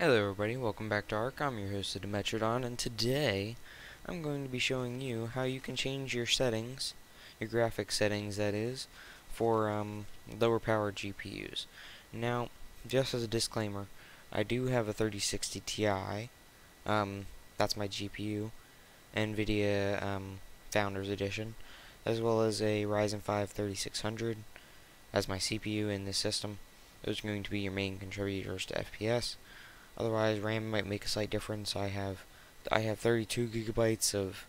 Hello everybody, welcome back to Ark. I'm your host Demetrodon, and today I'm going to be showing you how you can change your settings, your graphic settings that is, for lower power GPUs. Now, just as a disclaimer, I do have a 3060TI, that's my GPU, Nvidia Founders Edition, as well as a Ryzen 5 3600 as my CPU in this system. Those are going to be your main contributors to FPS. Otherwise, RAM might make a slight difference. I have 32 gigabytes of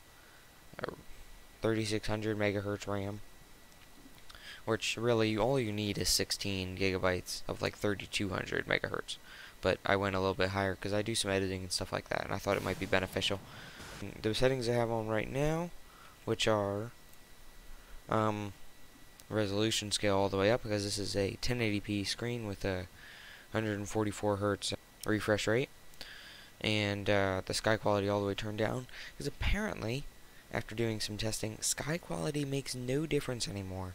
3600 megahertz RAM, which really all you need is 16 gigabytes of like 3200 megahertz. But I went a little bit higher because I do some editing and stuff like that, and I thought it might be beneficial. The settings I have on right now, which are resolution scale all the way up, because this is a 1080p screen with a 144 hertz. Refresh rate, and the sky quality all the way turned down, because apparently after doing some testing, sky quality makes no difference anymore.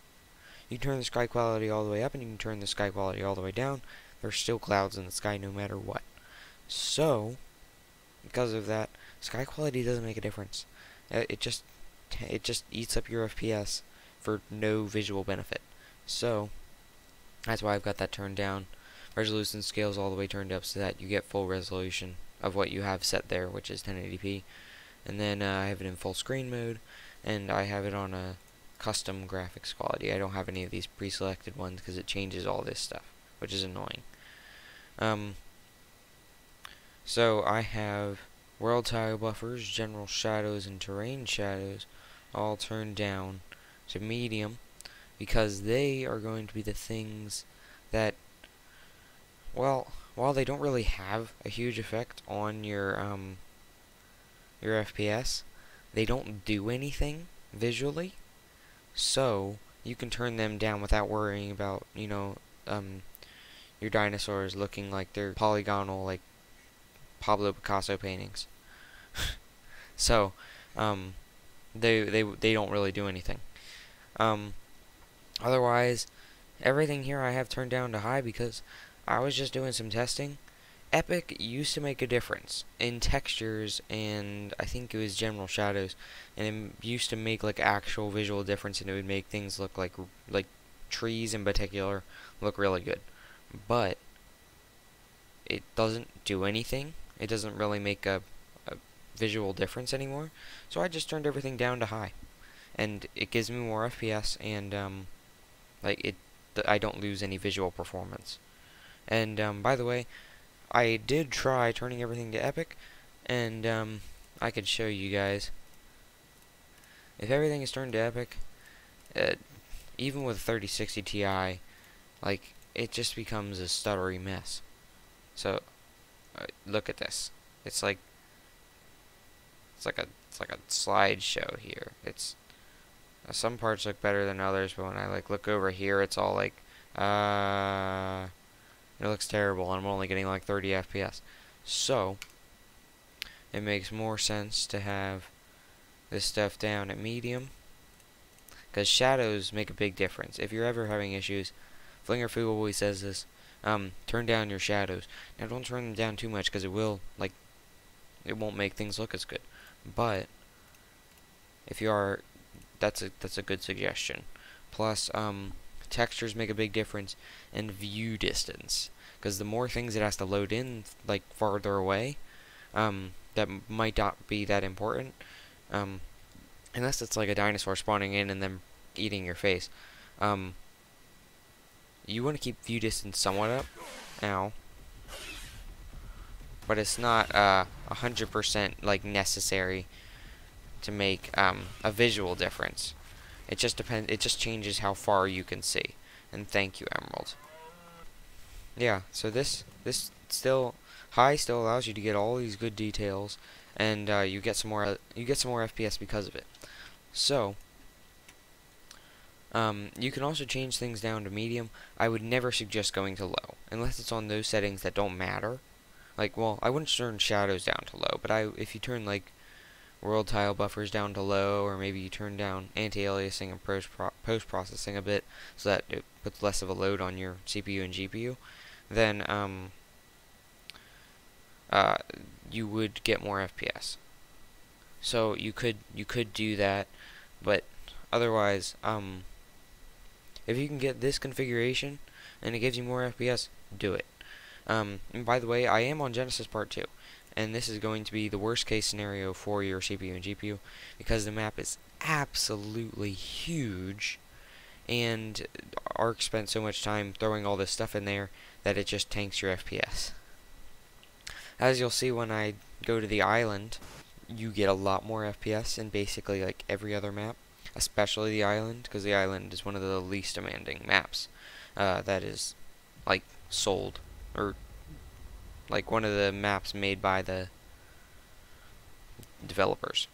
You turn the sky quality all the way up and you can turn the sky quality all the way down, there's still clouds in the sky no matter what. So because of that, sky quality doesn't make a difference. It just eats up your FPS for no visual benefit. So that's why I've got that turned down. Resolution scales all the way turned up so that you get full resolution of what you have set there, which is 1080p. And then I have it in full screen mode, and I have it on a custom graphics quality. I don't have any of these pre-selected ones because it changes all this stuff, which is annoying. So I have world tile buffers, general shadows, and terrain shadows all turned down to medium, because they are going to be the things that, well, while they don't really have a huge effect on your FPS, they don't do anything visually, so you can turn them down without worrying about, you know, your dinosaurs looking like they're polygonal, like Pablo Picasso paintings. So, they don't really do anything. Otherwise, everything here I have turned down to high because I was just doing some testing. EPIC used to make a difference in textures, and I think it was general shadows, and it used to make like actual visual difference, and it would make things look like trees in particular look really good. But it doesn't do anything. It doesn't really make a visual difference anymore. So I just turned everything down to high, and it gives me more FPS, and I don't lose any visual performance. And by the way, I did try turning everything to EPIC, and I could show you guys. If everything is turned to EPIC, even with 3060 Ti, like, it just becomes a stuttery mess. So look at this. It's like a slideshow here. It's some parts look better than others, but when I like look over here, it's all like it looks terrible, and I'm only getting like 30 FPS. So it makes more sense to have this stuff down at medium, because shadows make a big difference. If you're ever having issues, Flingerfoo always says this, turn down your shadows. Now don't turn them down too much, because it won't make things look as good. But if you are, that's a good suggestion. Plus, textures make a big difference, and view distance, because the more things it has to load in, like farther away, that might not be that important, unless it's like a dinosaur spawning in and then eating your face. You want to keep view distance somewhat up, ow, but it's not 100% like necessary to make a visual difference. It just depends. It just changes how far you can see. And thank you, Emerald. Yeah. So this still high still allows you to get all these good details, and you get some more FPS because of it. So you can also change things down to medium. I would never suggest going to low unless it's on those settings that don't matter. Like, well, I wouldn't turn shadows down to low, but if you turn like world tile buffers down to low, or maybe you turn down anti-aliasing and post-processing a bit so that it puts less of a load on your CPU and GPU, then you would get more FPS. So you could do that, but otherwise, if you can get this configuration and it gives you more FPS, do it. And by the way, I am on Genesis Part 2, and this is going to be the worst case scenario for your CPU and GPU because the map is absolutely huge, and Ark spent so much time throwing all this stuff in there that it just tanks your FPS. As you'll see when I go to the island, you get a lot more FPS in basically like every other map, especially the island, because the island is one of the least demanding maps that is like sold, or like one of the maps made by the developers.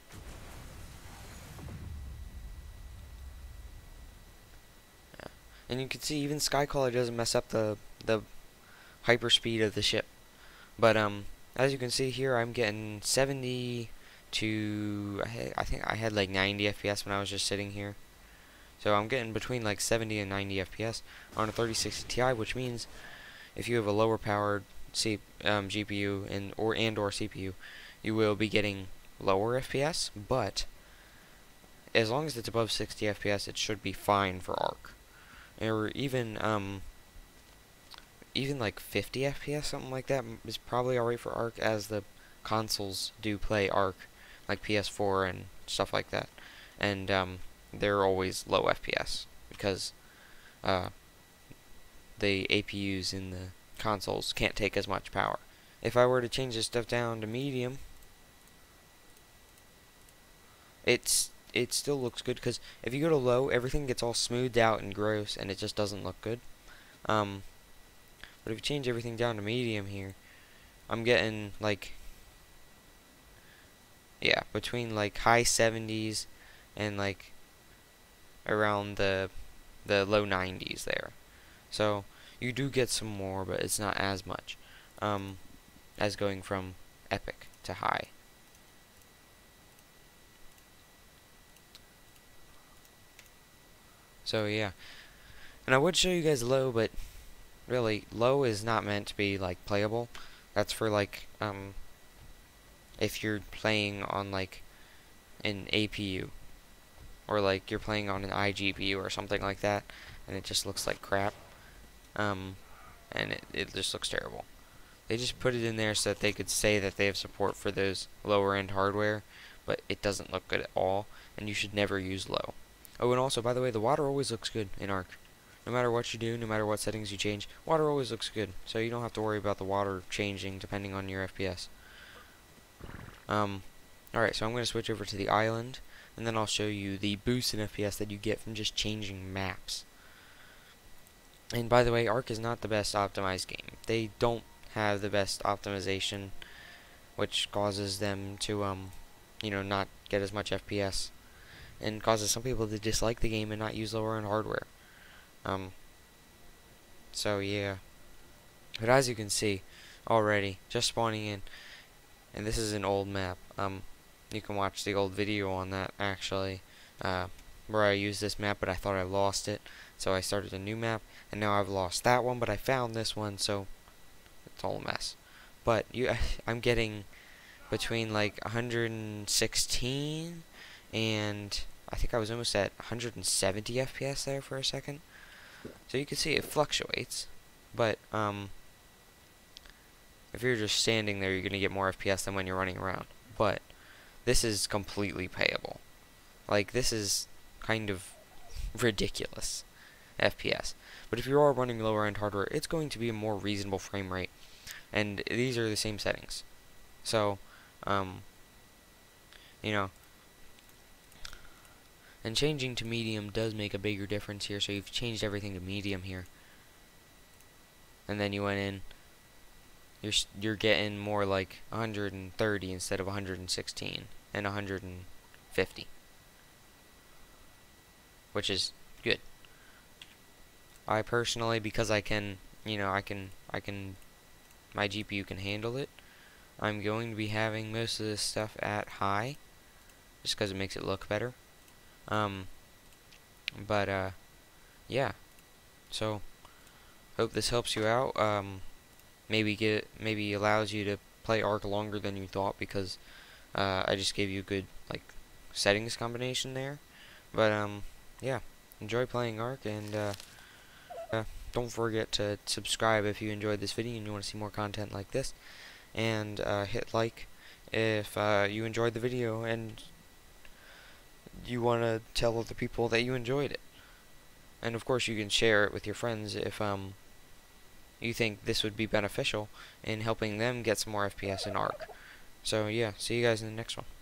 Yeah. And you can see even Skycaller doesn't mess up the hyper speed of the ship. But as you can see here, I'm getting 70 to, I think I had like 90 FPS when I was just sitting here. So I'm getting between like 70 and 90 FPS on a 3060 Ti, which means if you have a lower powered GPU and or CPU, you will be getting lower FPS, but as long as it's above 60 FPS, it should be fine for Ark, or even like 50 FPS, something like that is probably alright for Ark, as the consoles do play Ark, like PS4 and stuff like that, and they're always low FPS because the APUs in the consoles can't take as much power. If I were to change this stuff down to medium, it still looks good, because if you go to low, everything gets all smoothed out and gross and it just doesn't look good. But if you change everything down to medium here, I'm getting like, yeah, between like high 70s and like around the low 90s there. So you do get some more, but it's not as much as going from epic to high. So yeah, and I would show you guys low, but really low is not meant to be like playable. That's for like if you're playing on like an APU, or like you're playing on an iGPU or something like that, and it just looks like crap. And it just looks terrible. They just put it in there so that they could say that they have support for those lower end hardware, but it doesn't look good at all, and you should never use low. Oh, and also, by the way, the water always looks good in Ark. No matter what you do, no matter what settings you change, water always looks good, so you don't have to worry about the water changing depending on your FPS. Alright, so I'm going to switch over to the island, and then I'll show you the boost in FPS that you get from just changing maps. And by the way, Ark is not the best optimized game. They don't have the best optimization, which causes them to, you know, not get as much FPS, and causes some people to dislike the game and not use lower-end hardware. So yeah. But as you can see, already just spawning in, and this is an old map. You can watch the old video on that actually, where I used this map, but I thought I lost it. So I started a new map, and now I've lost that one, but I found this one, so it's all a mess. But I'm getting between like 116 and I think I was almost at 170 FPS there for a second. So you can see it fluctuates, but if you're just standing there, you're going to get more FPS than when you're running around. But this is completely playable. Like, this is kind of ridiculous FPS, but if you are running lower end hardware, it's going to be a more reasonable frame rate, and these are the same settings. So you know, and changing to medium does make a bigger difference here. So you've changed everything to medium here, and then you went in, you're getting more like 130 instead of 116 and 150, which is good. I personally, because I can, you know, my GPU can handle it, I'm going to be having most of this stuff at high, just because it makes it look better. Yeah. So, hope this helps you out. Maybe allows you to play Ark longer than you thought, because I just gave you a good settings combination there. But yeah, enjoy playing Ark, and don't forget to subscribe if you enjoyed this video and you want to see more content like this, and hit like if you enjoyed the video and you want to tell other people that you enjoyed it. And of course you can share it with your friends if you think this would be beneficial in helping them get some more FPS in Ark. So yeah, see you guys in the next one.